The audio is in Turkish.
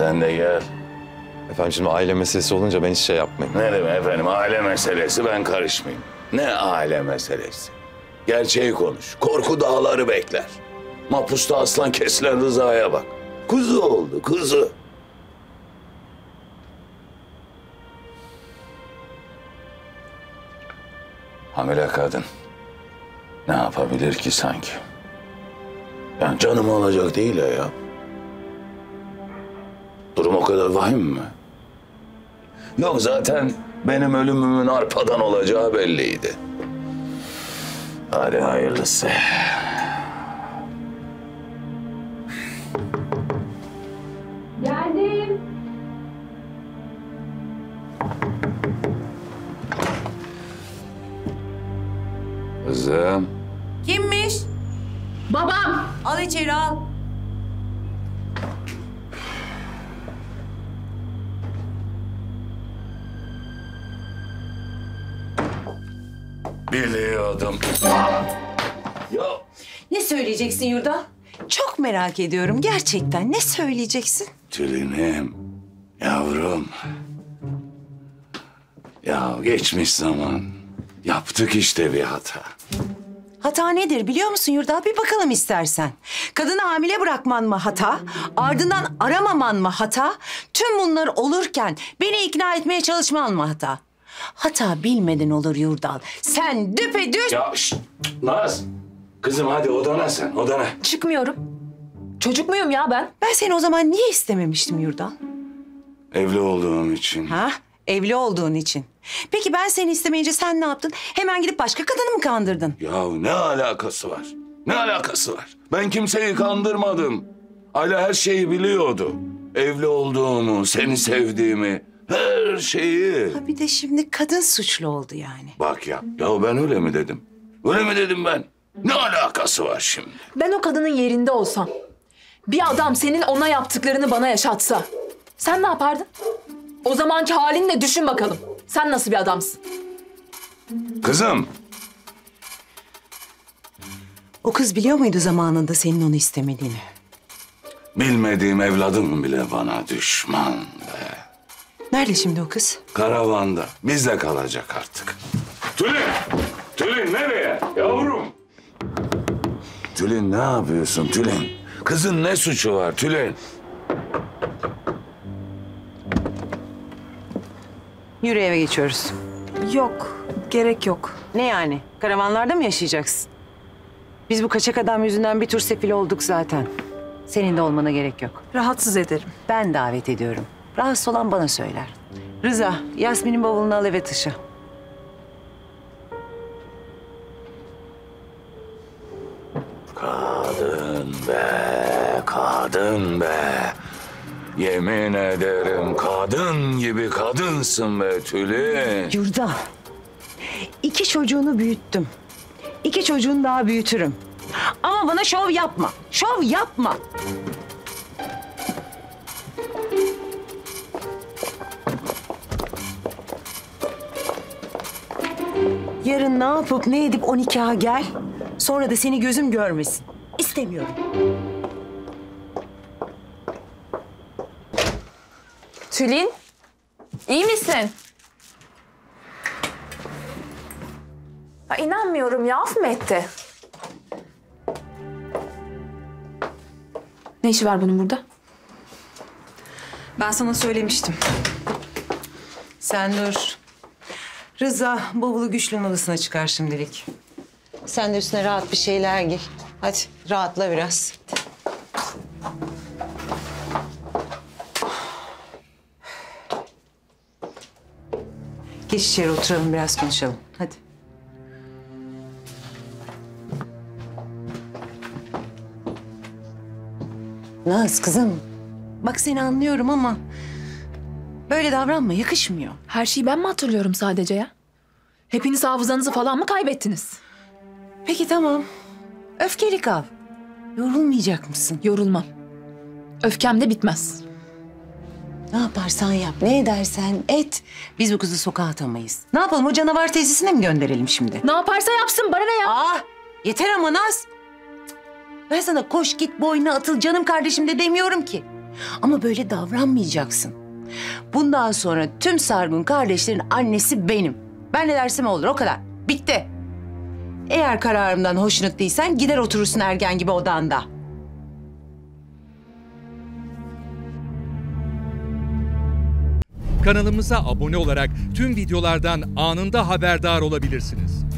Sen de gel. Efendim şimdi aile meselesi olunca ben hiç şey yapmayayım. Ne demek efendim, aile meselesi, ben karışmayayım. Ne aile meselesi? Gerçeği konuş. Korku dağları bekler. Mapusta aslan kesilen Rıza'ya bak. Kuzu oldu, kuzu. Hamile kadın. Ne yapabilir ki sanki? Yani canım olacak değil ya. Durum o kadar vahim mi? Yok zaten benim ölümümün arpadan olacağı belliydi. Hadi hayırlısı. Geldim. Kızım. Kimmiş? Babam. Al içeri, al. Biliyordum. Ya. Ne söyleyeceksin Yurdal? Çok merak ediyorum gerçekten. Ne söyleyeceksin? Tülin'im, yavrum. Ya geçmiş zaman. Yaptık işte bir hata. Hata nedir biliyor musun Yurdal? Bir bakalım istersen. Kadını hamile bırakman mı hata? Ardından aramaman mı hata? Tüm bunlar olurken beni ikna etmeye çalışman mı hata? Hata bilmeden olur Yurdal. Sen düpedüz... Ya şşt! Naz! Kızım hadi odana sen, odana. Çıkmıyorum. Çocuk muyum ya ben? Ben seni o zaman niye istememiştim Yurdal? Evli olduğum için. Ha? Evli olduğun için. Peki ben seni istemeyince sen ne yaptın? Hemen gidip başka kadını mı kandırdın? Ya ne alakası var? Ne alakası var? Ben kimseyi kandırmadım. Aile her şeyi biliyordu. Evli olduğumu, seni sevdiğimi... Her şeyi. Ha bir de şimdi kadın suçlu oldu yani. Bak ya, ya ben öyle mi dedim? Öyle mi dedim ben? Ne alakası var şimdi? Ben o kadının yerinde olsam, bir adam senin ona yaptıklarını bana yaşatsa, sen ne yapardın? O zamanki halinle düşün bakalım. Sen nasıl bir adamsın? Kızım. O kız biliyor muydu zamanında senin onu istemediğini? Bilmediğim evladım bile bana düşman be. Nerede şimdi o kız? Karavanda. Bizle kalacak artık. Tülin! Tülin nereye? Yavrum! Tülin ne yapıyorsun Tülin? Kızın ne suçu var Tülin? Yürü eve geçiyoruz. Yok, gerek yok. Ne yani? Karavanlarda mı yaşayacaksın? Biz bu kaçak adam yüzünden bir tur sefil olduk zaten. Senin de olmana gerek yok. Rahatsız ederim. Ben davet ediyorum. Rahatsız olan bana söyler. Rıza, Yasmin'in bavulunu al eve taşı. Kadın be, kadın be. Yemin ederim kadın gibi kadınsın be Tülin. Yurdal, 2 çocuğunu büyüttüm. 2 çocuğunu daha büyütürüm. Ama bana şov yapma, şov yapma. Yarın ne yapıp ne edip o nikaha gel. Sonra da seni gözüm görmesin. İstemiyorum. Tülin, iyi misin? Ya inanmıyorum ya, af mı etti? Ne işi var bunun burada? Ben sana söylemiştim. Sen dur. Rıza, bavulu Güçlü'nün odasına çıkar şimdilik. Sen de üstüne rahat bir şeyler giy. Hadi rahatla biraz. Geç içeri oturalım, biraz konuşalım. Hadi. Naz kızım, bak seni anlıyorum ama... Böyle davranma, yakışmıyor. Her şeyi ben mi hatırlıyorum sadece ya? Hepiniz hafızanızı falan mı kaybettiniz? Peki tamam. Öfkeli kal. Yorulmayacak mısın? Yorulmam. Öfkem de bitmez. Ne yaparsan yap, ne edersen et. Biz bu kızı sokağa atamayız. Ne yapalım, o canavar tesisine mi gönderelim şimdi? Ne yaparsa yapsın, bana ne ya? Aa, yeter ama Naz. Ben sana koş git boynuna atıl canım kardeşim de demiyorum ki. Ama böyle davranmayacaksın. Bundan sonra tüm Sargun kardeşlerin annesi benim. Ben ne dersem olur, o kadar. Bitti. Eğer kararımdan hoşnut değilsen gider oturursun ergen gibi odanda. Kanalımıza abone olarak tüm videolardan anında haberdar olabilirsiniz.